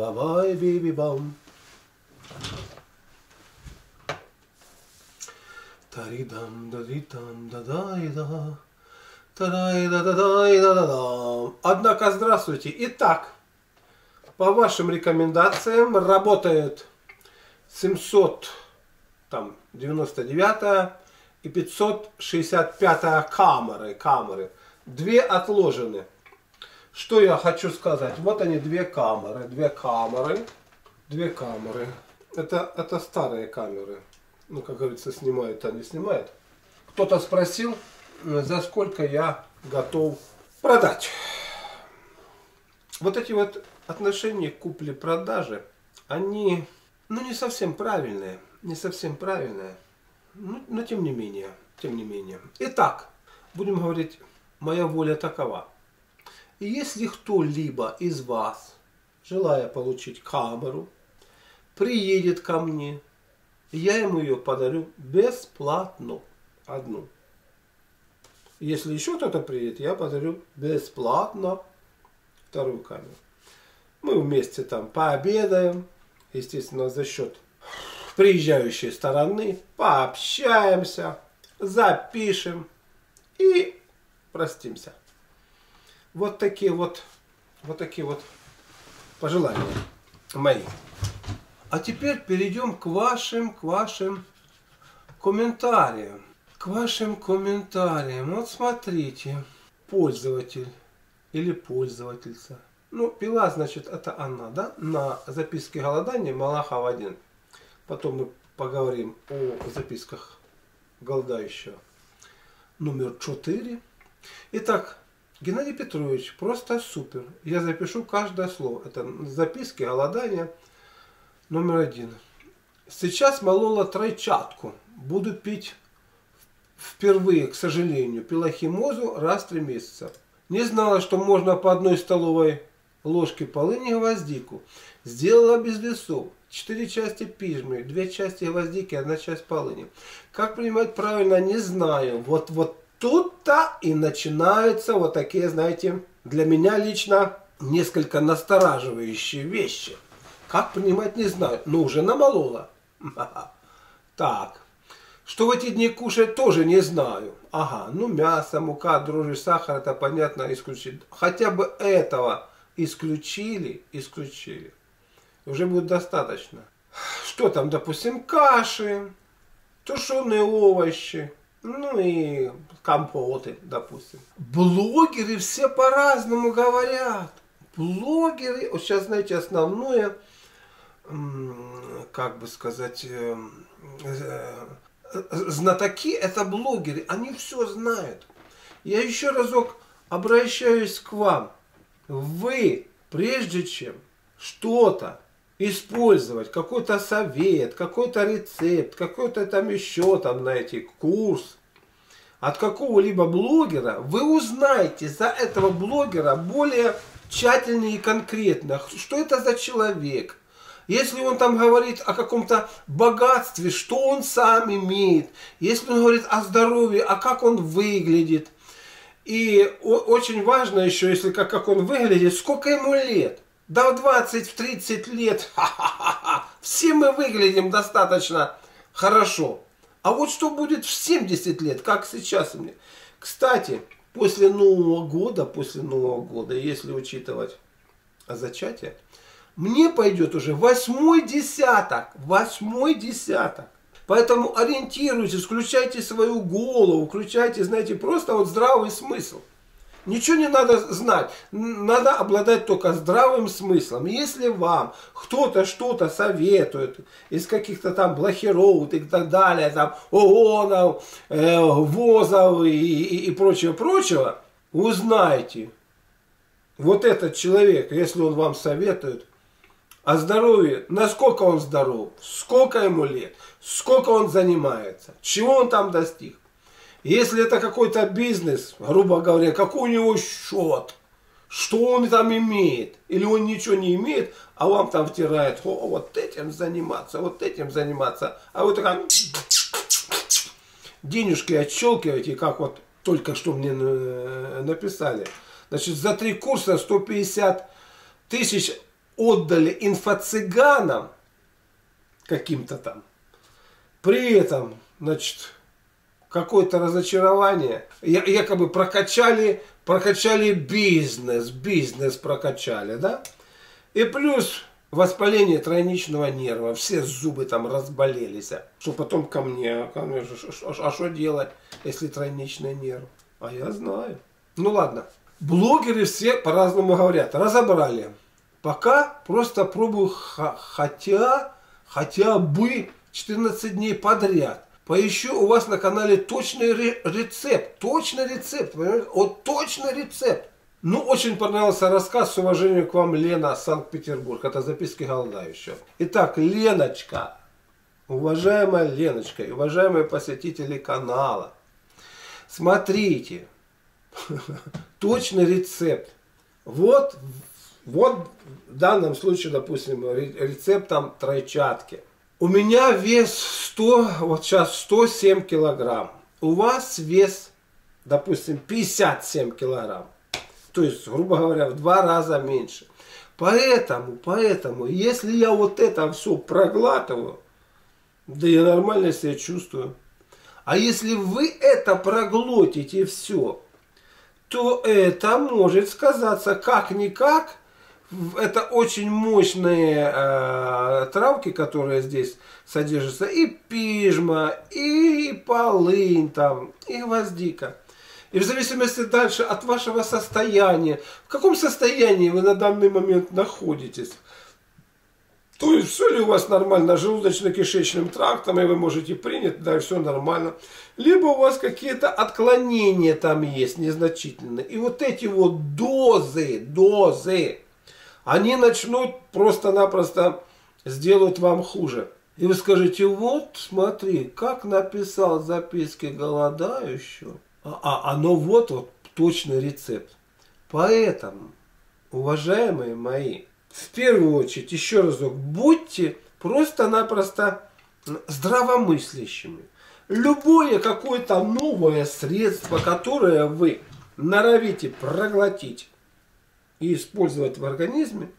бабай биби-бам. Таридам дадитам дадайда. Тарайда-да-да-да-да-да. Однако, здравствуйте. Итак, по вашим рекомендациям работает 799 и 565 камеры. Две отложены. Что я хочу сказать? Вот они, две камеры. Это старые камеры. Ну, как говорится, снимают, а не снимают. Кто-то спросил, за сколько я готов продать. Вот эти вот отношения купли-продажи, они, ну, не совсем правильные. Не совсем правильные. Но тем не менее. Итак, будем говорить, моя воля такова. Если кто-либо из вас, желая получить камеру, приедет ко мне, я ему ее подарю бесплатно. Одну. Если еще кто-то приедет, я подарю бесплатно вторую камеру. Мы вместе там пообедаем. Естественно, за счет приезжающей стороны. Пообщаемся. Запишем. И простимся. Вот такие вот пожелания мои. А теперь перейдем к вашим комментариям. Вот смотрите. Пользователь или пользовательница. Ну, пила, значит, это она, да? На записке голодания Малахов 1. Потом мы поговорим о записках голодающего. Номер 4. Итак, Геннадий Петрович, просто супер. Я запишу каждое слово. Это записки голодания. Номер 1. Сейчас молола тройчатку. Буду пить впервые, к сожалению. Пила химозу раз в 3 месяца. Не знала, что можно по 1 столовой ложке полыни гвоздику. Сделала без весов. 4 части пижмы, 2 части гвоздики, 1 часть полыни. Как принимать правильно, не знаю. Вот тут-то и начинаются вот такие, знаете, для меня лично несколько настораживающие вещи. Как принимать, не знаю, но уже намолола. Так, что в эти дни кушать, тоже не знаю. Ага, ну мясо, мука, дрожжи, сахар, это понятно, исключить. Хотя бы этого исключили. Уже будет достаточно. Что там, допустим, каши, тушеные овощи, ну и компоты, допустим. Блогеры все по-разному говорят. Блогеры, вот сейчас, знаете, основное... Как бы сказать, знатоки — это блогеры, они все знают. Я еще разок обращаюсь к вам. Вы, прежде чем что-то использовать, какой-то совет, какой-то рецепт, какой-то там еще там, знаете, курс от какого-либо блогера, вы узнаете за этого блогера более тщательно и конкретно, что это за человек. Если он там говорит о каком-то богатстве, что он сам имеет. Если он говорит о здоровье, а как он выглядит. И очень важно еще, если как он выглядит, сколько ему лет. Да в 20-30 лет, ха-ха-ха, все мы выглядим достаточно хорошо. А вот что будет в 70 лет, как сейчас мне. Кстати, после Нового года, если учитывать зачатие, мне пойдет уже 8-й десяток. Поэтому ориентируйтесь, включайте свою голову, включайте, знаете, просто вот здравый смысл. Ничего не надо знать, надо обладать только здравым смыслом. Если вам кто-то что-то советует из каких-то там блохеров и так далее, там ООНов, ВОЗов и прочего, узнайте, вот этот человек, если он вам советует, о здоровье, насколько он здоров, сколько ему лет, сколько он занимается, чего он там достиг. Если это какой-то бизнес, грубо говоря, какой у него счет, что он там имеет, или он ничего не имеет, а вам там втирает, о, вот этим заниматься, а вы такая денежки отщелкиваете, как вот только что мне написали. Значит, за 3 курса 150 тысяч отдали инфо-цыганам каким-то там. При этом, значит, какое-то разочарование. Якобы прокачали бизнес прокачали, да? И плюс воспаление тройничного нерва. Все зубы там разболелись. Что потом ко мне а что делать, если тройничный нерв? А я знаю. Ну ладно. Блогеры все по-разному говорят. Разобрали. Пока просто пробую, хотя бы 14 дней подряд. Поищу у вас на канале точный рецепт. Точный рецепт, понимаете? Вот точный рецепт. Ну, очень понравился рассказ. С уважением к вам, Лена, Санкт-Петербург. Это записки голодающего. Итак, Леночка. Уважаемая Леночка и уважаемые посетители канала. Смотрите. Точный рецепт. Вот в данном случае, допустим, рецепт там тройчатки. У меня вес 100, вот сейчас 107 килограмм. У вас вес, допустим, 57 килограмм. То есть, грубо говоря, в 2 раза меньше. Поэтому, если я вот это все проглатываю, да я нормально себя чувствую. А если вы это проглотите все, то это может сказаться как-никак. Это очень мощные травки, которые здесь содержатся. И пижма, и полынь, там, и гвоздика. И в зависимости дальше от вашего состояния. В каком состоянии вы на данный момент находитесь? То есть, все ли у вас нормально желудочно-кишечным трактом, и вы можете принять, да, все нормально. Либо у вас какие-то отклонения там есть, незначительные. И вот эти вот дозы, они начнут просто-напросто сделать вам хуже. И вы скажете, вот смотри, как написал записки голодающего. А оно вот точный рецепт. Поэтому, уважаемые мои, в первую очередь, еще разок, будьте просто-напросто здравомыслящими. Любое какое-то новое средство, которое вы норовите проглотить и использовать в организме,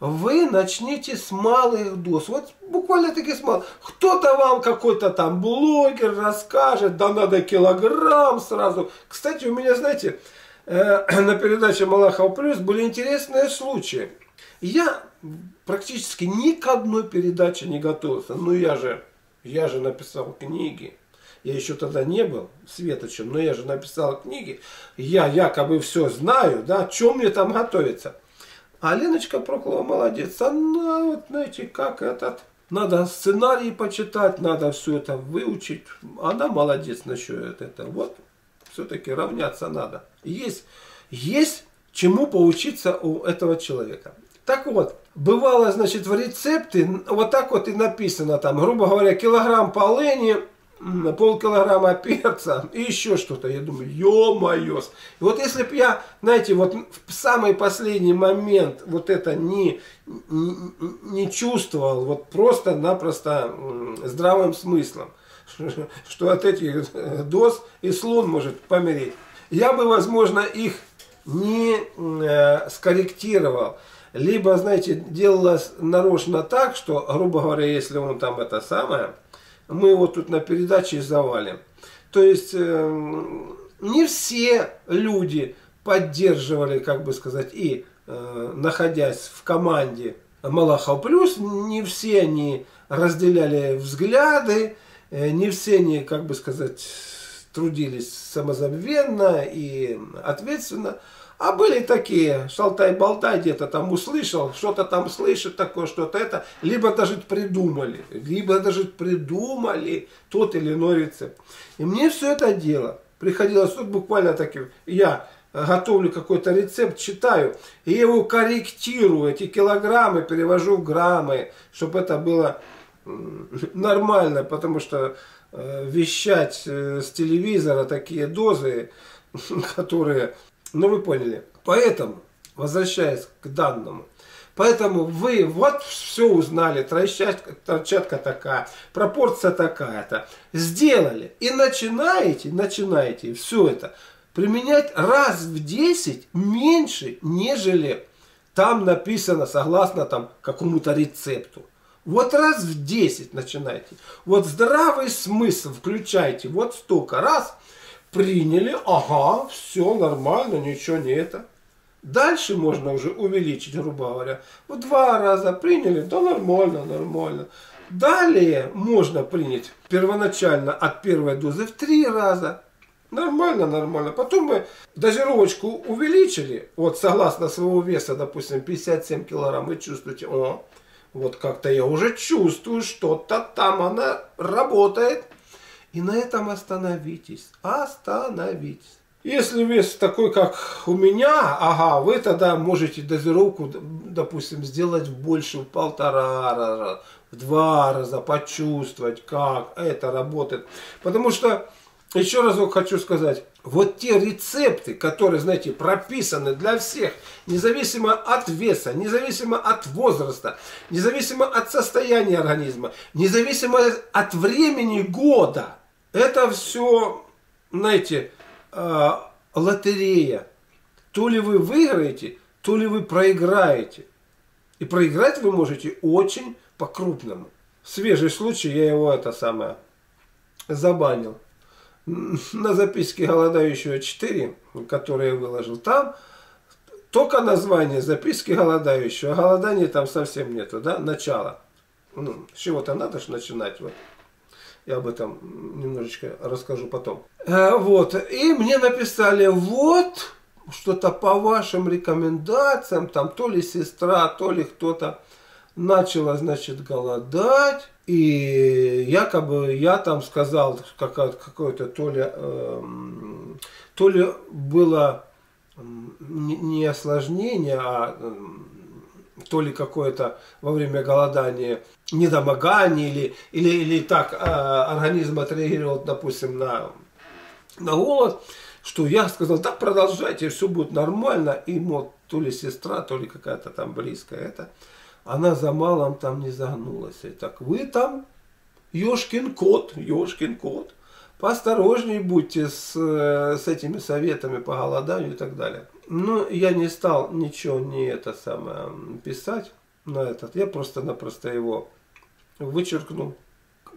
вы начните с малых доз. Вот буквально таки с малых. Кто-то вам, какой-то там блогер расскажет, да надо килограмм сразу. Кстати, у меня, знаете, на передаче Малахов плюс были интересные случаи. Я практически ни к одной передаче не готовился. Ну я же написал книги. Я еще тогда не был Светочем, но я же написал книги. Я якобы все знаю, да, чем мне там готовиться. А Леночка Проклова молодец. Она вот, знаете, как этот... Надо сценарий почитать, надо все это выучить. Она молодец насчет этого. Вот, все-таки равняться надо. Есть чему поучиться у этого человека. Так вот, бывало, значит, в рецепте вот так вот и написано там, грубо говоря, килограмм полыни, полкилограмма перца и еще что-то. Я думаю, ё-моё. Вот если бы я, знаете, вот в самый последний момент вот это не чувствовал, вот просто-напросто здравым смыслом, что от этих доз и слон может помереть, я бы, возможно, их не скорректировал. Либо, знаете, делалось нарочно так, что, грубо говоря, если он там это самое... Мы его тут на передаче завалим. То есть, не все люди поддерживали, как бы сказать, и находясь в команде Малахов плюс, не все они разделяли взгляды, не все они, как бы сказать, трудились самозабвенно и ответственно. А были такие, шалтай-болтай, где-то там услышал, что-то там слышит такое, что-то это. Либо даже придумали тот или иной рецепт. И мне все это дело приходилось тут буквально таким. Я готовлю какой-то рецепт, читаю, и его корректирую, эти килограммы перевожу в граммы, чтобы это было нормально, потому что вещать с телевизора такие дозы, которые... Ну, вы поняли. Поэтому, возвращаясь к данному, поэтому вы вот все узнали, тройчатка такая, пропорция такая-то, сделали и начинаете все это применять раз в 10 меньше, нежели Там написано согласно там какому-то рецепту. Вот раз в 10 начинайте. Вот здравый смысл включайте. Вот столько раз. Приняли. Ага, все нормально, ничего не это. Дальше можно уже увеличить, грубо говоря. В 2 раза приняли, да нормально, нормально. Далее можно принять первоначально от 1-й дозы в 3 раза. Нормально, нормально. Потом мы дозировочку увеличили. Вот согласно своего веса, допустим, 57 килограмм, вы чувствуете, о, вот как-то я уже чувствую, что-то там она работает. И на этом остановитесь. Остановитесь. Если вес такой, как у меня, ага, вы тогда можете дозировку, допустим, сделать больше, в 1,5 раза, в 2 раза, почувствовать, как это работает. Потому что... Еще разок хочу сказать, вот те рецепты, которые, знаете, прописаны для всех, независимо от веса, независимо от возраста, независимо от состояния организма, независимо от времени года, это все, знаете, лотерея. То ли вы выиграете, то ли вы проиграете. И проиграть вы можете очень по-крупному. Свежий случай, я его забанил. На записке голодающего 4, которые я выложил, там только название записки голодающего, а голодания там совсем нету, да, начало. Ну, с чего-то надо же начинать, вот. Я об этом немножечко расскажу потом. Вот, и мне написали, вот, что-то по вашим рекомендациям, там то ли сестра, то ли кто-то начала, значит, голодать. И якобы я там сказал, какое-то то ли было не осложнение, а то ли какое-то во время голодания недомогание, или так организм отреагировал, допустим, на голод, что я сказал, так продолжайте, все будет нормально. И вот то ли сестра, то ли какая-то там близкая это. Она за малым там не загнулась. И так, вы там, ёшкин кот, поосторожнее будьте с этими советами по голоданию и так далее. Но я не стал ничего писать на этот. Я просто-напросто его вычеркнул.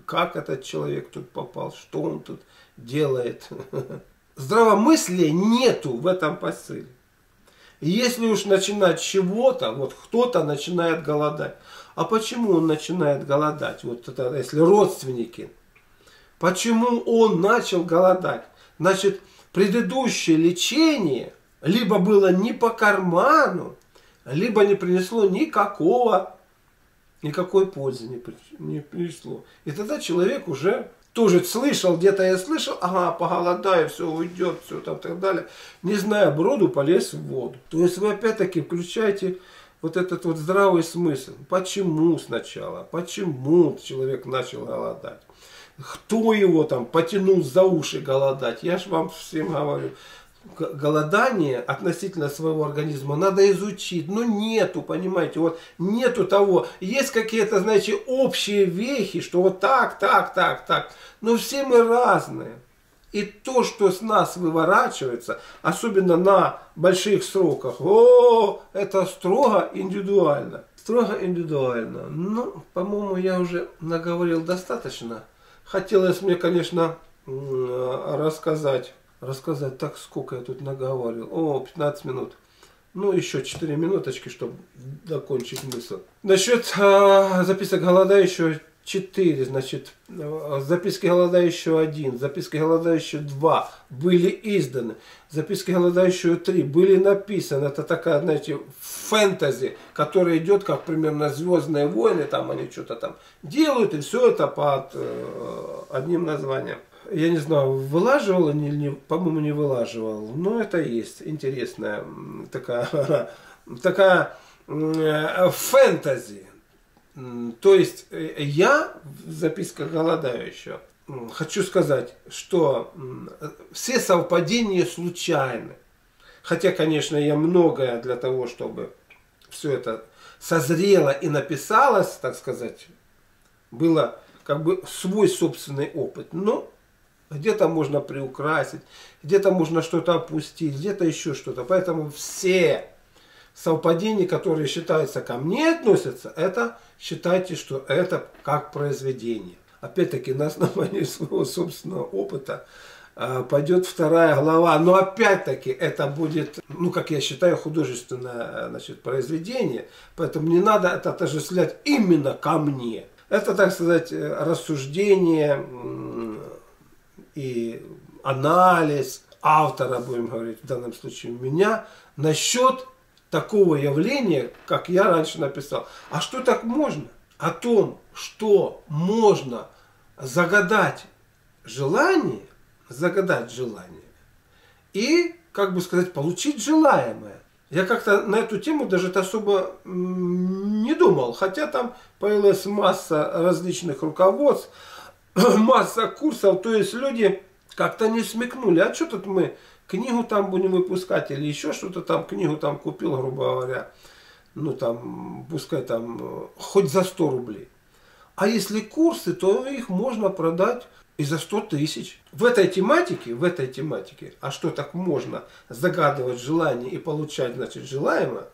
Как этот человек тут попал, что он тут делает. Здравомыслия нету в этом посыле. Если уж начинать с чего-то, вот кто-то начинает голодать. А почему он начинает голодать? Вот это, если родственники. Почему он начал голодать? Значит, предыдущее лечение либо было не по карману, либо не принесло никакой пользы не принесло. И тогда человек уже... Тоже слышал, где-то я слышал, ага, поголодаю, все уйдет, все там так далее. Не зная броду, полез в воду. То есть вы опять-таки включаете вот этот вот здравый смысл. Почему сначала? Почему человек начал голодать? Кто его там потянул за уши голодать? Я же вам всем говорю. Голодание относительно своего организма надо изучить, но нету, понимаете, вот нету того, есть какие-то, значит, общие вехи, что вот так, но все мы разные, и то, что с нас выворачивается, особенно на больших сроках, это строго индивидуально, ну, по-моему, я уже наговорил достаточно, хотелось мне, конечно, рассказать, так сколько я тут наговорил. 15 минут. Ну, еще 4 минуточки, чтобы закончить мысль. Насчет записок голодающего 4, значит, записки голодающего 1, записки голодающего 2 были изданы, записки голодающего 3 были написаны. Это такая, знаете, фэнтези, которая идет, как примерно «Звездные войны», там они что-то там делают, и все это под одним названием. Я не знаю, вылаживал или не, по-моему, не вылаживал, но это есть интересная такая фэнтези. То есть я в записках голодающего хочу сказать, что все совпадения случайны. Хотя, конечно, я многое для того, чтобы все это созрело и написалось, так сказать, было как бы свой собственный опыт, но где-то можно приукрасить, где-то можно что-то опустить, где-то еще что-то. Поэтому все совпадений, которые считаются ко мне относятся, это считайте, что это как произведение. Опять-таки на основании своего собственного опыта пойдет вторая глава, но опять-таки это будет, ну как я считаю, художественное, значит, произведение, поэтому не надо это отождествлять именно ко мне. Это, так сказать, рассуждение и анализ автора, будем говорить, в данном случае меня, насчет такого явления, как я раньше написал. А что так можно? О том, что можно загадать желание и, как бы сказать, получить желаемое. Я как-то на эту тему даже особо не думал, хотя там появилась масса различных руководств, масса курсов, то есть люди как-то не смекнули, а что тут мы книгу там будем выпускать или еще что-то там, книгу там купил, грубо говоря, ну там, пускай там, хоть за 100 рублей. А если курсы, то их можно продать и за 100 тысяч. В этой тематике, а что так можно загадывать желание и получать, значит, желаемое,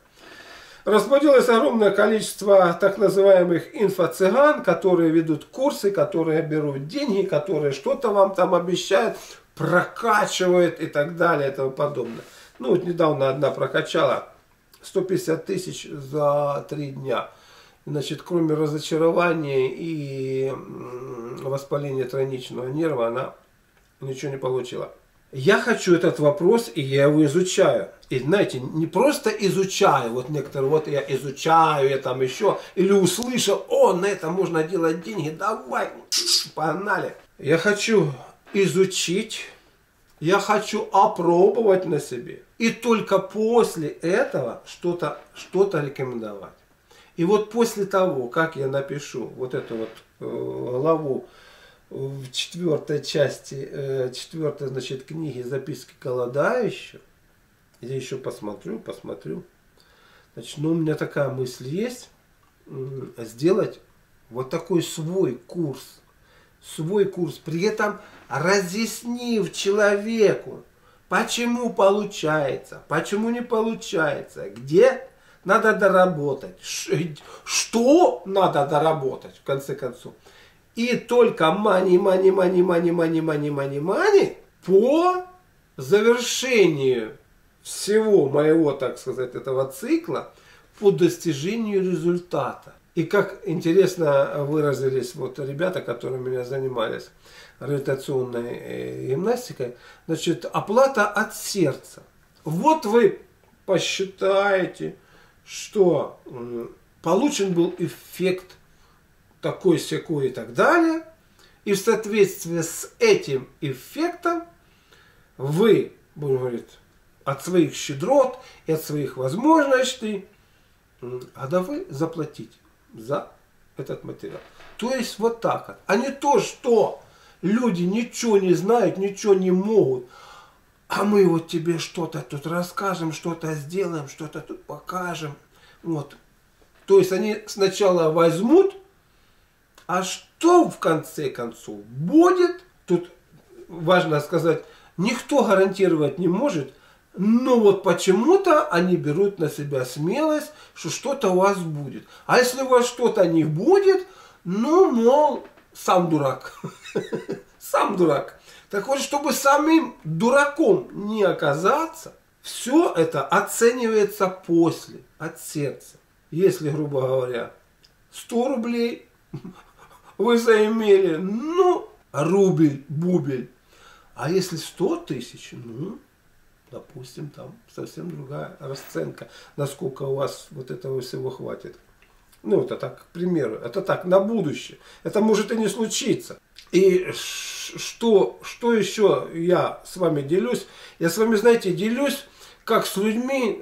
расплодилось огромное количество так называемых инфо-цыган, которые ведут курсы, которые берут деньги, которые что-то вам там обещают, прокачивают и так далее и тому подобное. Ну вот недавно одна прокачала 150 тысяч за 3 дня. Значит, кроме разочарования и воспаления тройничного нерва, она ничего не получила. Я хочу этот вопрос, и я его изучаю. И знаете, не просто изучаю, вот некоторые, вот я изучаю, я там еще, или услышал, о, на это можно делать деньги, давай, погнали. Я хочу изучить, я хочу опробовать на себе. И только после этого что-то рекомендовать. И вот после того, как я напишу вот эту вот главу в 4-й части, 4-й, значит, книги «Записки голодающего», я еще посмотрю. Значит, ну, у меня такая мысль есть, сделать вот такой свой курс, при этом разъяснив человеку, почему получается, почему не получается, где надо доработать, что надо доработать, в конце концов. И только money по завершению всего моего, так сказать, этого цикла, по достижению результата. И как интересно выразились вот ребята, которые меня занимались реабилитационной гимнастикой, значит, оплата от сердца. Вот вы посчитаете, что получен был эффект такой-сякой и так далее. И в соответствии с этим эффектом вы, будем говорить, от своих щедрот и от своих возможностей, готовы заплатить за этот материал. То есть вот так вот. А не то, что люди ничего не знают, ничего не могут. А мы вот тебе что-то тут расскажем, что-то сделаем, что-то тут покажем. Вот. То есть они сначала возьмут, а что в конце концов будет, тут важно сказать, никто гарантировать не может, но вот почему-то они берут на себя смелость, что что-то у вас будет. А если у вас что-то не будет, ну, мол, сам дурак. Сам дурак. Так вот, чтобы самим дураком не оказаться, все это оценивается после, от сердца. Если, грубо говоря, 100 рублей вы заимели, ну, рубль, бубель. А если 100 тысяч, ну, допустим, там совсем другая расценка, насколько у вас вот этого всего хватит. Ну, это так, к примеру, это так, на будущее. Это может и не случиться. И что еще я с вами делюсь? Я с вами, знаете, делюсь как с людьми,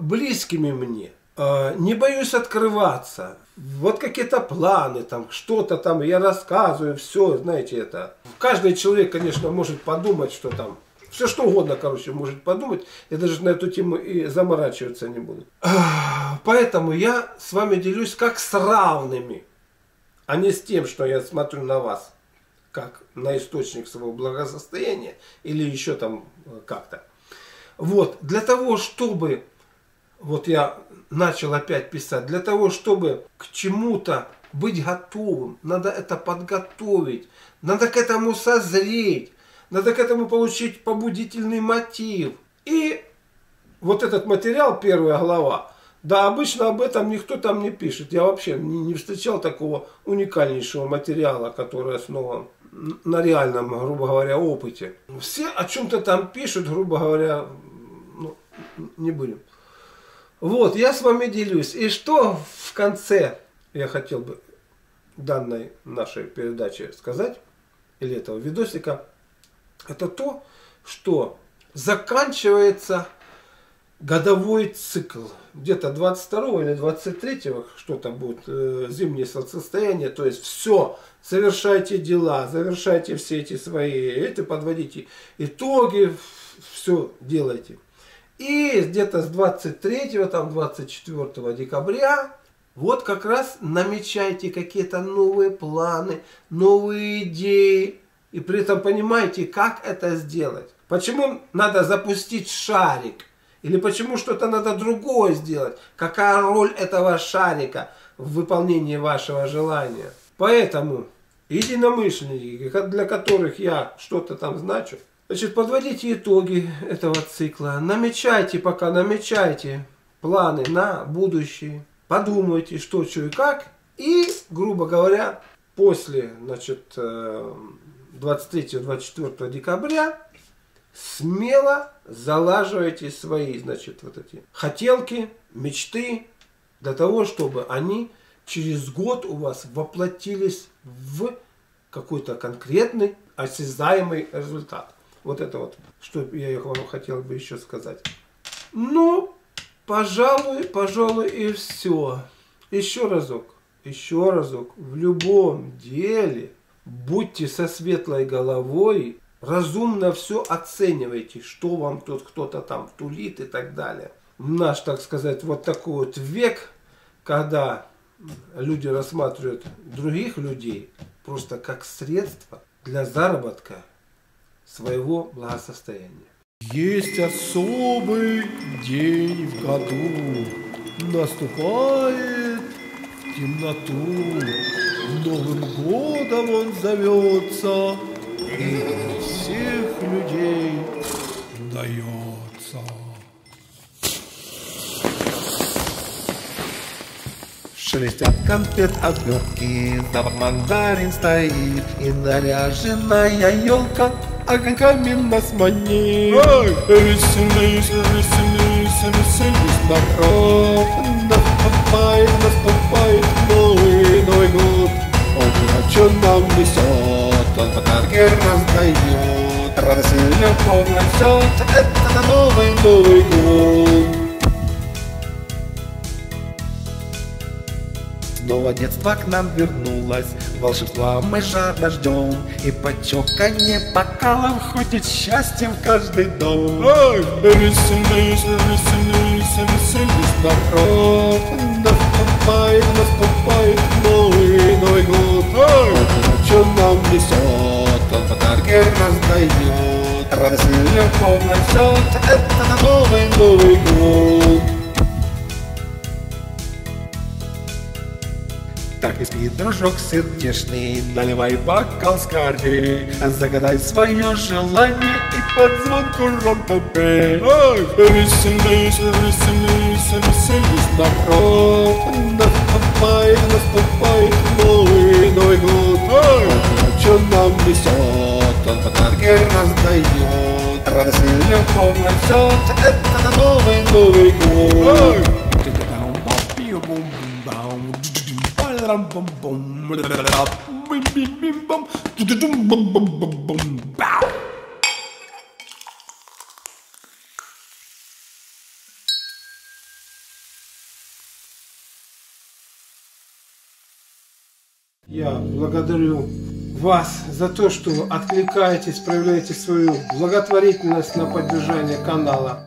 близкими мне. Не боюсь открываться. Вот какие-то планы, там что-то там я рассказываю, все, знаете, это. Каждый человек, конечно, может подумать, что там, все что угодно, короче, может подумать. Я даже на эту тему и заморачиваться не буду. Поэтому я с вами делюсь как с равными, а не с тем, что я смотрю на вас как на источник своего благосостояния или еще там как-то. Вот, для того, чтобы вот я начал опять писать, для того, чтобы к чему-то быть готовым, надо это подготовить, надо к этому созреть, надо к этому получить побудительный мотив. И вот этот материал, первая глава, да, обычно об этом никто там не пишет. Я вообще не встречал такого уникальнейшего материала, который основан на реальном, грубо говоря, опыте. Все о чем-то там пишут, грубо говоря, ну, не будем. Вот, я с вами делюсь. И что в конце я хотел бы данной нашей передачи сказать, или этого видосика, это то, что заканчивается годовой цикл. Где-то 22 или 23 что-то будет, зимнее солнцестояние. То есть все, совершайте дела, завершайте все эти свои, подводите итоги, все делайте. И где-то с 23, там 24 декабря, вот как раз намечайте какие-то новые планы, новые идеи. И при этом понимаете, как это сделать. Почему надо запустить шарик? Или почему что-то надо другое сделать? Какая роль этого шарика в выполнении вашего желания? Поэтому единомышленники, для которых я что-то там значу, значит, подводите итоги этого цикла. Намечайте пока, намечайте планы на будущее. Подумайте, что, и как. И, грубо говоря, после, значит, 23-24 декабря смело залаживайте свои, значит, вот эти хотелки, мечты, для того, чтобы они через год у вас воплотились в какой-то конкретный осязаемый результат. Вот это вот, что я вам хотел бы еще сказать. Ну, пожалуй, и все. Еще разок, в любом деле будьте со светлой головой. Разумно все оценивайте, что вам тут кто-то там тулит и так далее. Наш, так сказать, вот такой вот век, когда люди рассматривают других людей просто как средство для заработка своего благосостояния. Есть особый день в году, наступает в темноту, Новым годом он зовется, и для всех людей дается. Шелестят конфет отвертки, запах мандарин стоит, и наряженная елка огоньками нас манит. Веселись, веселись, веселись, народ, наступает, наступает Новый год. Он что нам несет, он подарки раздает, радость и любовь несет, это новый год. Снова детство к нам вернулось, волшебства мы жадно ждем, и по чоканье бокалом ходит счастье в каждый дом. Веселись, веселись, веселись, народ, наступает, наступает Новый год. Он что нам несет, он подарки раздает, радость и любовь несет, это Новый год. Так и спит, дружок сердечный, наливай бокал скорей, загадай свое желание и под звон ром-пом-пей. Веселись, веселись, веселись, народ, наступает, наступает Новый год. Он что нам несет, он подарки раздает, радость и любовь несет, это Новый год. Я благодарю вас за то, что откликаетесь, проявляете свою благотворительность на поддержание канала.